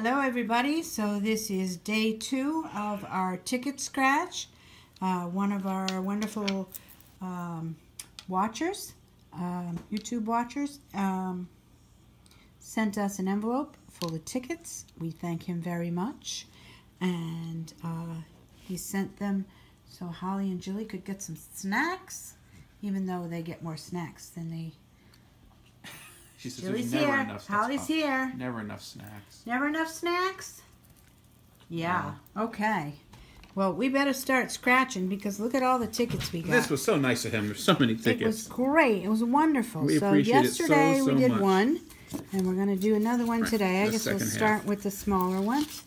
Hello everybody, so this is day 2 of our ticket scratch. One of our wonderful watchers, YouTube watchers, sent us an envelope full of tickets. We thank him very much, and he sent them so Holly and Julie could get some snacks, even though they get more snacks than they... She says Julie's there's never here. Enough snacks. Holly's here. Never enough snacks. Never enough snacks? Yeah. Okay. Well, we better start scratching because look at all the tickets we got. This was so nice of him. There's so many tickets. It was great. It was wonderful. We appreciate it so, so much. Yesterday we did one, and we're going to do another one today. I guess we'll start with the smaller ones.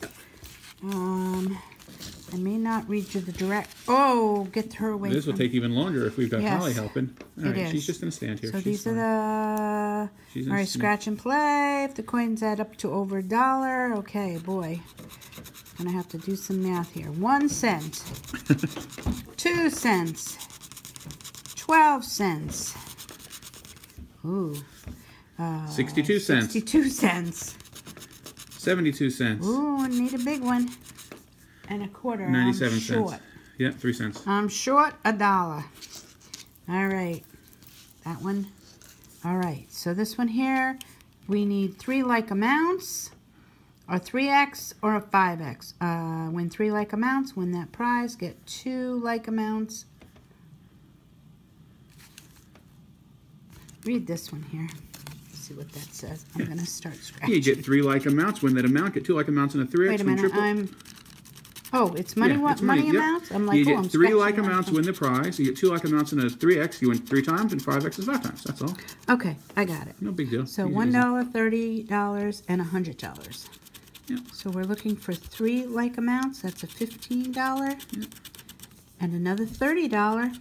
I may not read you the direct. Oh, get her away. This will take even longer if we've got Holly helping. All right, she's just going to stand here. So these are the... All right, scratch and play. If the coins add up to over $1, okay, boy. I'm going to have to do some math here. 1 cent. 2 cents. 12 cents. Ooh. 62 cents. 62 cents. 72 cents. Ooh, I need a big one. And a quarter. 97 cents. Yeah, 3 cents. I'm short $1. All right. That one. All right. So this one here, we need 3 like amounts. Or 3x or a 5x. Win 3 like amounts, win that prize, get 2 like amounts. Read this one here. Let's see what that says. I'm going to start scratching. You get 3 like amounts, win that amount, get 2 like amounts and a 3x. Wait a minute, oh, it's money. Yeah, it's money amounts? I'm like, you get 3 like amounts, win the prize. You get 2 like amounts and a 3x. You win 3 times, and 5x is 5 times. That's all. Okay, I got it. No big deal. So $1, $30, and $100. Yeah. So we're looking for 3 like amounts. That's a $15, and another $30,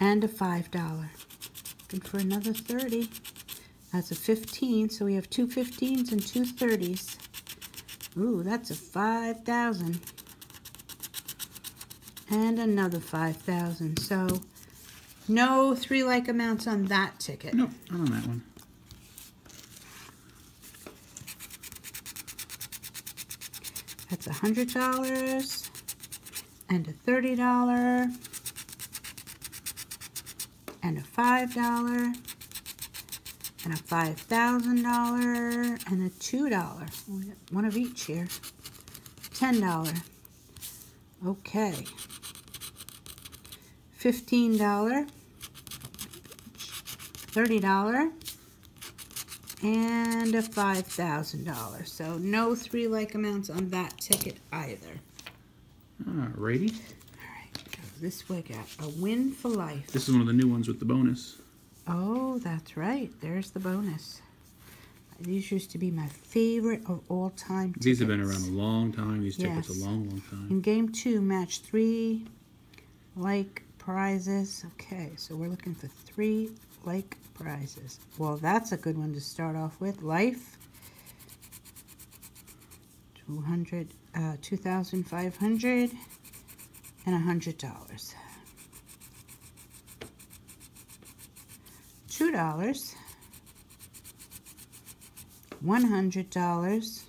and a $5. Looking for another 30. That's a 15. So we have 2 15s and 2 30s. Ooh, that's a 5,000. And another 5,000. So, no 3 like amounts on that ticket. Nope, not on that one. That's $100 and a $30 and a $5. And a $5,000 and a $2. We got one of each here. $10. Okay. $15. $30. And a $5,000. So no 3 like amounts on that ticket either. Alrighty. Alright, go this way. Got a win for life. This is one of the new ones with the bonus. Oh, that's right. There's the bonus. These used to be my favorite of all time tickets. These have been around a long time. These tickets a long, long time. In game 2, match 3 like prizes. Okay, so we're looking for 3 like prizes. Well, that's a good one to start off with. Life. 2,500 and $100. $2, $100,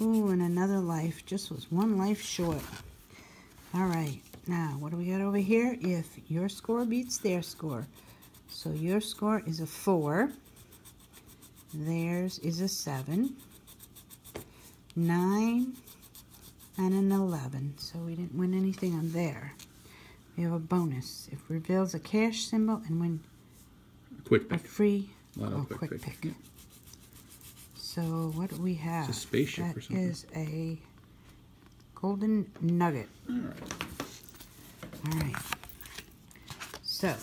ooh, and another life. Just was 1 life short. All right, now what do we got over here? If your score beats their score. So your score is a 4. Theirs is a 7. 9 and an 11. So we didn't win anything on there. We have a bonus. If reveals a cash symbol and win a free quick pick. Yeah. So what do we have? It's a spaceship or something. That is a golden nugget. All right. All right. So,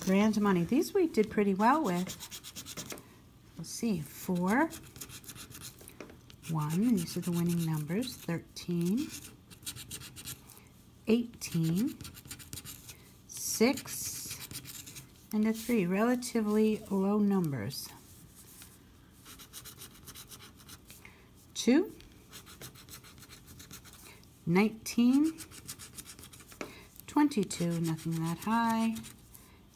grand money. These we did pretty well with. Let's see. 4, 1. These are the winning numbers. 13. 18, 6, and a 3. Relatively low numbers. 2, 19, 22, nothing that high,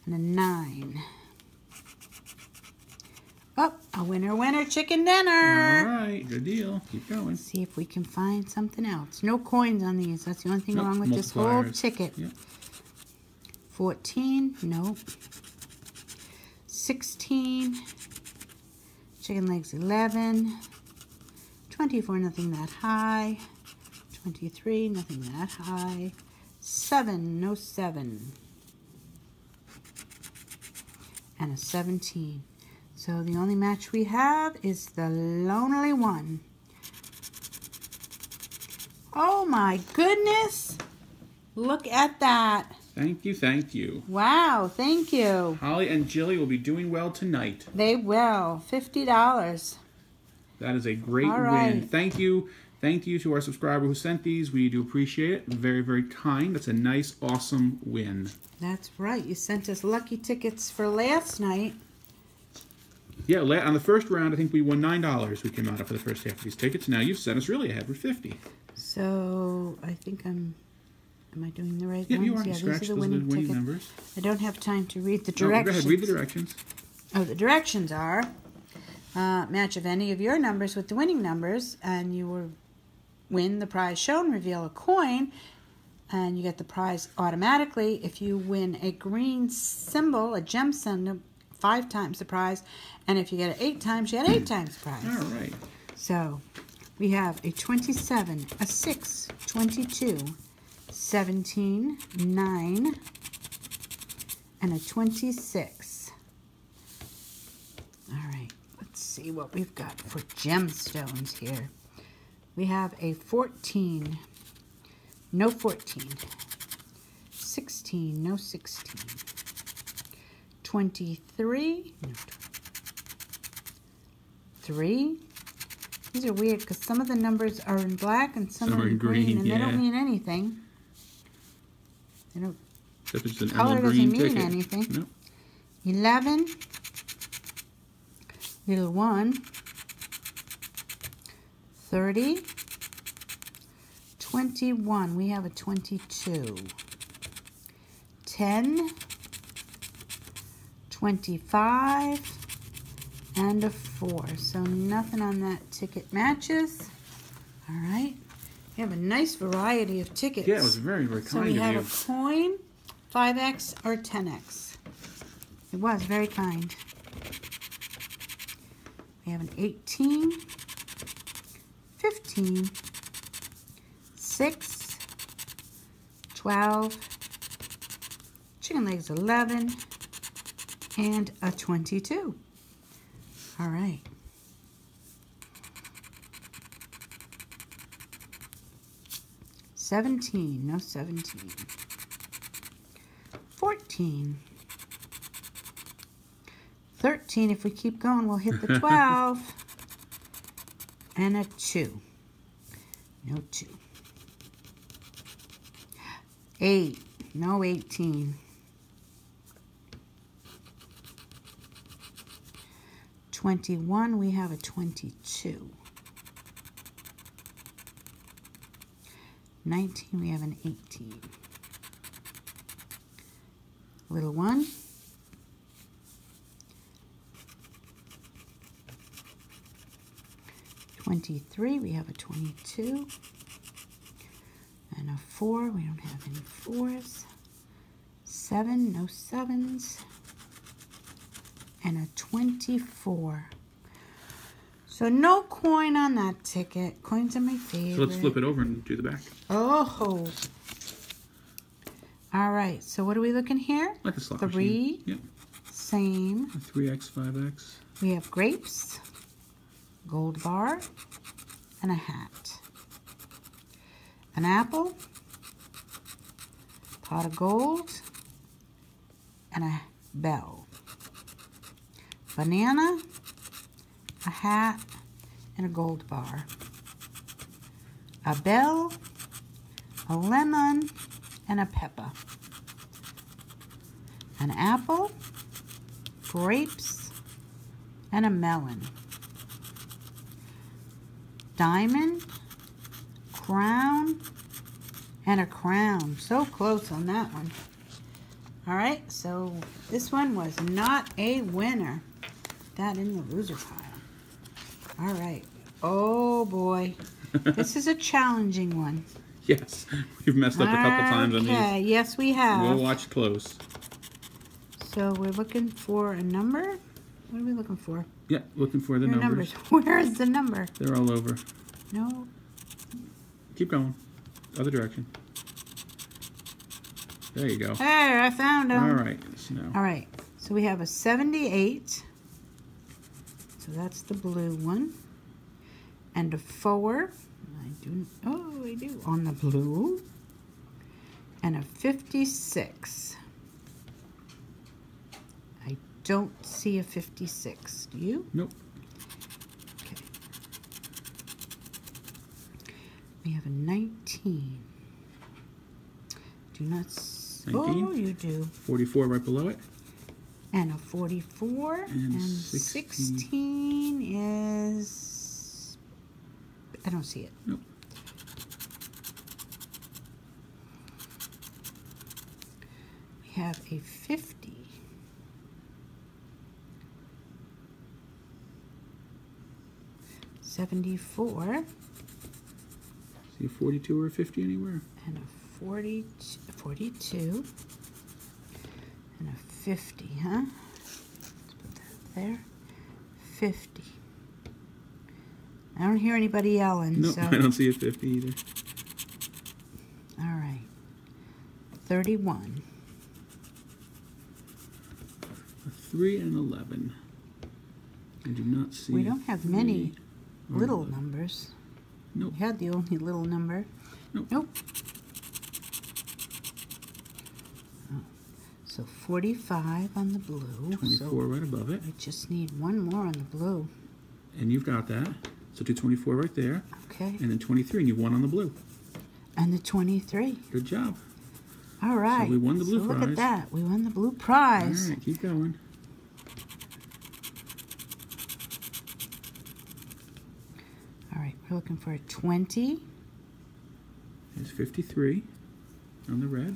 and a 9. Oh, a winner, winner, chicken dinner. All right, good deal. Keep going. Let's see if we can find something else. No coins on these. That's the only thing wrong with this whole ticket. Yep. 14, nope. 16, chicken legs 11. 24, nothing that high. 23, nothing that high. 7, no 7. And a 17. So the only match we have is the lonely one. Oh my goodness. Look at that. Thank you, thank you. Wow, thank you. Holly and Jilly will be doing well tonight. They will. $50. That is a great win. Thank you. Thank you to our subscriber who sent these. We do appreciate it. Very, very kind. That's a nice, awesome win. That's right. You sent us lucky tickets for last night. Yeah, on the first round, I think we won $9. We came out for the first half of these tickets. Now you've sent us really ahead with $50. So I think I'm... Am I doing the right ones? You are. Yeah, these are the winning numbers. I don't have time to read the directions. No, go ahead. Read the directions. Oh, the directions are match of any of your numbers with the winning numbers, and you will win the prize shown. Reveal a coin, and you get the prize automatically. If you win a green symbol, a gem symbol, 5 times the prize, and if you get it 8 times, you get 8 times the prize. All right. So we have a 27, a 6, 22, 17, 9, and a 26. All right, let's see what we've got for gemstones here. We have a 14, no 14, 16, no 16, 23, no 3. These are weird because some of the numbers are in black and some are in green, and they don't mean anything. You know, color doesn't mean anything. Nope. 11, little 1, 30, 21. We have a 22. 10, 25, and a 4. So nothing on that ticket matches. All right. We have a nice variety of tickets. Yeah, it was very, very kind of you. So we had a coin, 5X or 10X. It was very kind. We have an 18, 15, 6, 12, chicken legs 11, and a 22. All right. No 17. 14. 13, if we keep going, we'll hit the 12. And a 2. No 2. 8. No 18. 21, we have a 22. 19, we have an 18. Little 1. 23, we have a 22. And a 4, we don't have any 4s. 7, no 7s. And a 24. So no coin on that ticket. Coins are my favorite. So let's flip it over and do the back. Oh. All right. So what are we looking here? Like a slot machine. Yep. Same. 3X, 5X. We have grapes, gold bar, and a hat. An apple, pot of gold, and a bell. Banana, a hat, and a gold bar. A bell, a lemon, and a pepper. An apple, grapes, and a melon. Diamond, crown, and a crown. So close on that one. All right, so this one was not a winner. that in the loser pile. All right. Oh, boy. This is a challenging one. Yes. We've messed up a couple times on these. Okay. Yes, we have. We'll watch close. So we're looking for a number. What are we looking for? Yeah, looking for the numbers. Where is the number? They're all over. No. Keep going. Other direction. There you go. Hey, I found them. All right. No. All right. So we have a 78. So that's the blue one. And a 4. I do on the blue. And a 56. I don't see a 56. Do you? Nope. Okay. We have a 19. Do not see. 19, oh, you do. 44 right below it. And a 44. And 16 is... I don't see it. Nope. We have a 50. $74. See a 42 or a 50 anywhere? And a 42 and a 50, huh? Let's put that there. 50. I don't hear anybody yelling. No, so. I don't see a 50 either. All right. 31. A 3 and 11. I do not see. We don't have many little numbers. Nope. We had the only little number. Nope. Nope. So 45 on the blue. 24 so right above it. I just need one more on the blue. And you've got that. So do 24 right there. Okay. And then 23, and you won on the blue. And the 23. Good job. All right. So we won the blue prize. Look at that. We won the blue prize. All right, keep going. All right, we're looking for a 20. There's 53 on the red.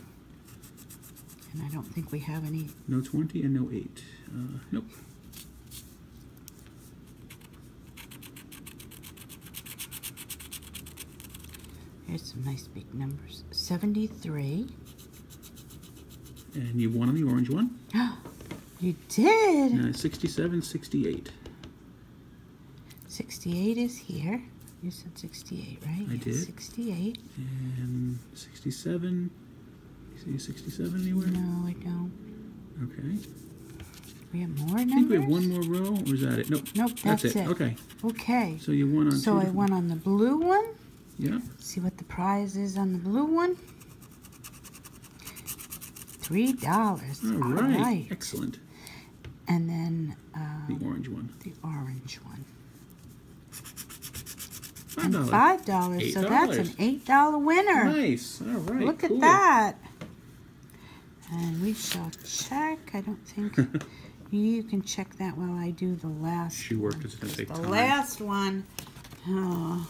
I don't think we have any. No 20 and no 8. Nope. Here's some nice big numbers. 73. And you won on the orange one. You did. 67, 68. 68 is here. You said 68, right? I did. 68. And 67. See 67 anywhere? No, I don't. Okay. We have more numbers? I think we have one more row, or is that it? Nope. Nope, that's it. Okay. Okay. So you won on I won on the blue one. Yeah. Let's see what the prize is on the blue one. $3. All right. Excellent. And then... the orange one. The orange one. $5. And $5. $8. So that's an $8 winner. Nice. All right. Look at that. And we shall check. I don't think you can check that while I do the last. She worked as a big time. The last one. Oh.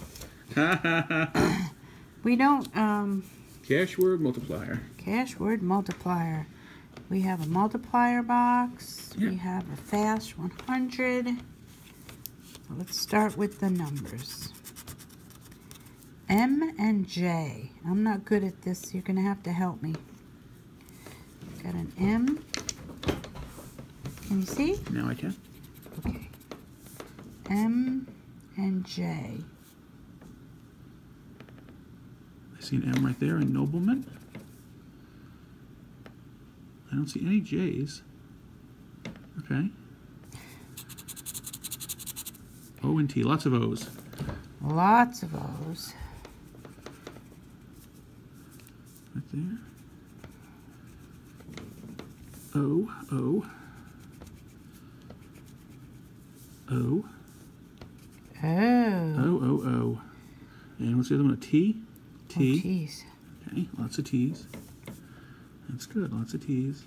We don't. Cash word multiplier. Cash word multiplier. We have a multiplier box. Yeah. We have a fast 100. Let's start with the numbers. M and J. I'm not good at this. You're going to have to help me. Got an M. Can you see? No, I can. Okay. M and J. I see an M right there in Nobleman. I don't see any J's. Okay. O and T. Lots of O's. Lots of O's. Right there. O, O, O, oh, O, O, O, and what's the other one? A T, T. Oh, T's. Okay, lots of T's. That's good. Lots of T's.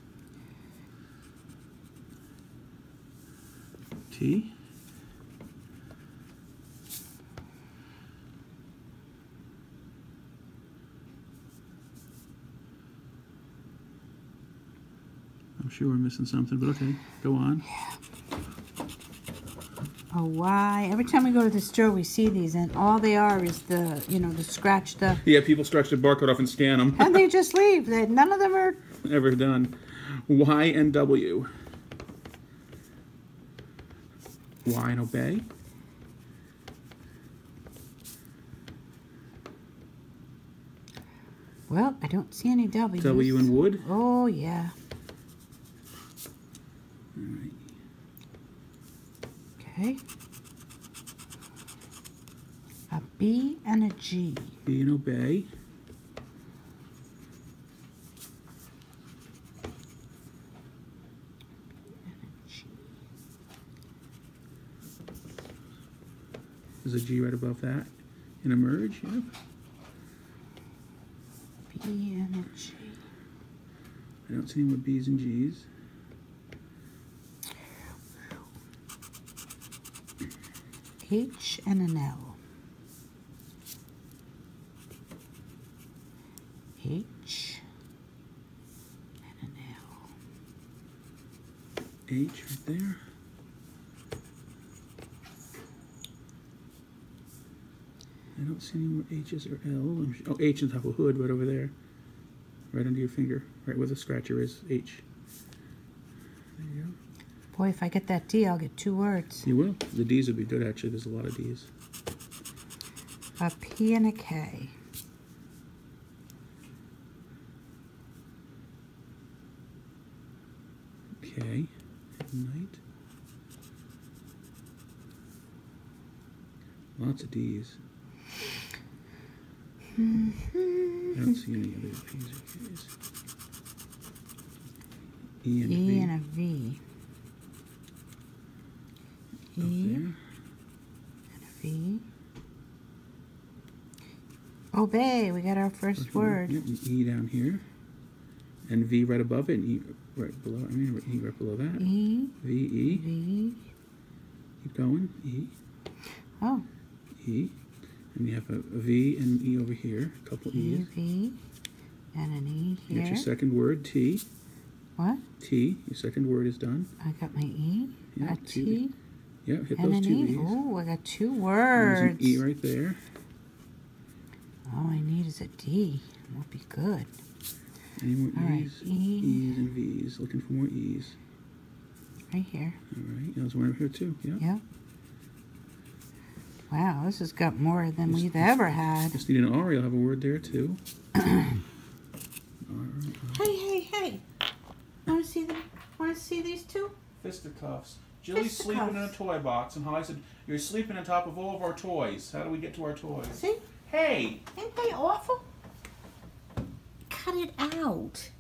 T. I'm sure we're missing something, but okay, go on. Yeah. Oh, why? Every time we go to the store, we see these, and all they are is the, you know, the scratched up. Yeah, people scratch the barcode off and scan them. And they just leave. None of them are ever done. Y and W. Y and obey. Well, I don't see any W's. W and wood. Oh, yeah. All right. Okay. A B and a G. B and obey. There's a G right above that. And a merge, yep. B and a G. I don't see any more B's and G's. H and an L. H and an L. H right there. I don't see any more H's or L. Oh, H on top of hood right over there. Right under your finger. Right where the scratcher is. H. There you go. Boy, if I get that D, I'll get two words. You will. The D's would be good, actually. There's a lot of D's. A P and a K. Okay. Night. Lots of D's. I don't see any other P's or K's. E and a V. E and a V. E and a V. Obey. We got our first word. Yep, E down here, and V right above it, and E right below. I mean, E right below that. E. V. E. V. Keep going. E. Oh. E. And you have a V and an E over here. A couple E's. E, V, and an E here. You got your second word. T. What? T. Your second word is done. I got my E. Yeah, a T. T. Yeah, hit and those two E's. Oh, I got two words. There's an E right there. All I need is a D. It won't be good. Any more All E's? Right, E. E's and V's. Looking for more E's. Right here. All right. There's one over here, too. Yeah. Yep. Wow, this has got more than we've ever had. Just need an R. You'll have a word there, too. Hey. Want to see these two? Fisticuffs. Jilly's sleeping in a toy box, and Holly said, "You're sleeping on top of all of our toys. How do we get to our toys?" See? Hey! Ain't they awful? Cut it out.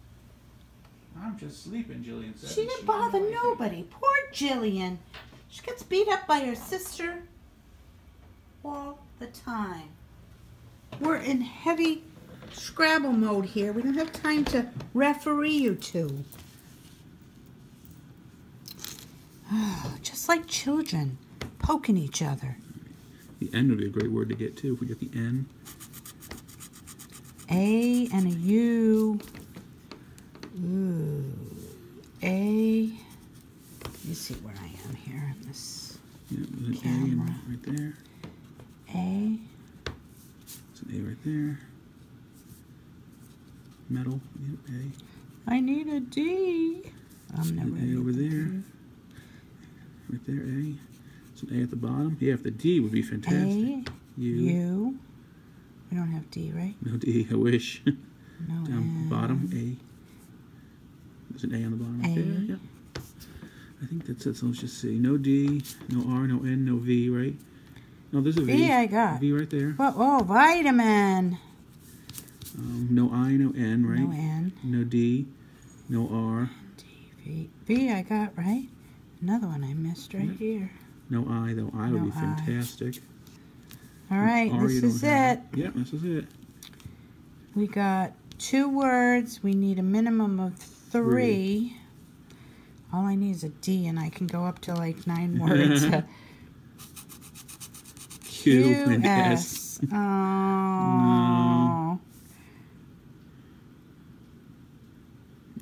I'm just sleeping, Jillian said. She didn't bother nobody. Poor Jillian. She gets beat up by her sister all the time. We're in heavy Scrabble mode here. We don't have time to referee you two. Just like children, poking each other. The N would be a great word to get, too, if we get the N. A and a U. Ooh. A. Let me see where I am here on this camera. A right there. A. It's an A right there. Metal. Yep, A. I need a D. I'm never an A over there. Right there, A. It's an A at the bottom. Yeah, if the D would be fantastic. A, U. We don't have D, right? No D, I wish. No. Down bottom, A. There's an A on the bottom right there. Yeah. I think that's it. So let's just see. No D, no R, no N, no V, right? No, there's a V. V I got. V right there. Oh, vitamin. No I, no N, right? No N. No D, no R. D, V. V I got, right? Another one I missed right here. No I, though. I would be fantastic. All right, this is it. Yep, this is it. We got two words. We need a minimum of three. All I need is a D, and I can go up to like 9 words. Q and S. Oh.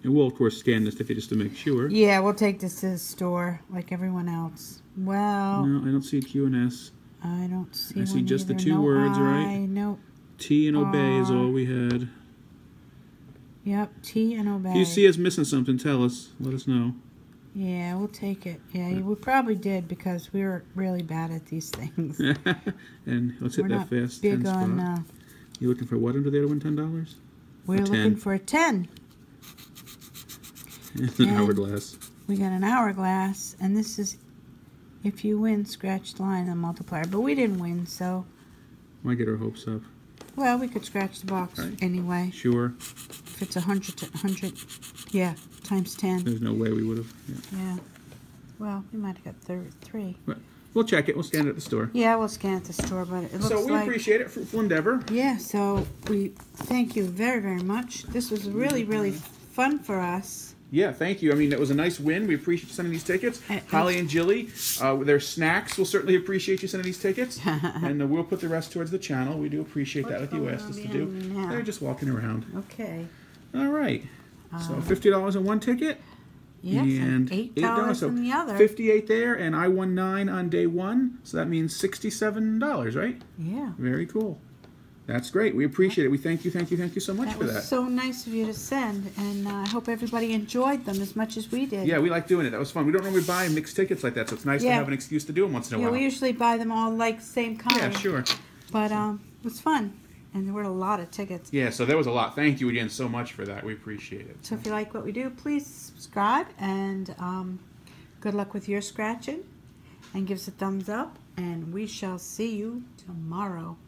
No. And we'll, of course, scan this ticket just to make sure. Yeah, we'll take this to the store like everyone else. Well... No, I don't see a Q and S. I don't see I see just either. The two words, right? Nope. T and obey is all we had. Yep, T and obey. If you see us missing something, tell us. Let us know. Yeah, we'll take it. Yeah, right. We probably did because we were really bad at these things. And let's hit that fast 10 spot. You looking for what under there to win $10? We're looking for a 10. An hourglass. We got an hourglass, and this is if you win, scratch the line and multiplier. But we didn't win, so. Why get our hopes up? Well, we could scratch the box anyway. Sure. If it's 100, yeah, times 10. There's no way we would have. Yeah. Well, we might have got 3. Right. We'll check it. We'll scan it at the store. Yeah, we'll scan it at the store, but it looks like... So we appreciate it. Fruitful endeavor. Yeah, so we thank you very, very much. This was really, really fun for us. Yeah, thank you. I mean, it was a nice win. We appreciate you sending these tickets. Holly and Jilly, their snacks, we'll certainly appreciate you sending these tickets. And we'll put the rest towards the channel. We do appreciate that, like you asked us to do. Now. They're just walking around. Okay. All right. So $50 on one ticket. Yes, and $8 on the other. $58 there, and I won $9 on day one. So that means $67, right? Yeah. Very cool. That's great. We appreciate it. We thank you so much for that. That was so nice of you to send, and I hope everybody enjoyed them as much as we did. Yeah, we like doing it. That was fun. We don't normally buy mixed tickets like that, so it's nice to have an excuse to do them once in a while. Yeah, we usually buy them all like same kind. Yeah, sure. But it was fun, and there were a lot of tickets. Yeah, so there was a lot. Thank you again so much for that. We appreciate it. So if you like what we do, please subscribe, and good luck with your scratching, and give us a thumbs up, and we shall see you tomorrow.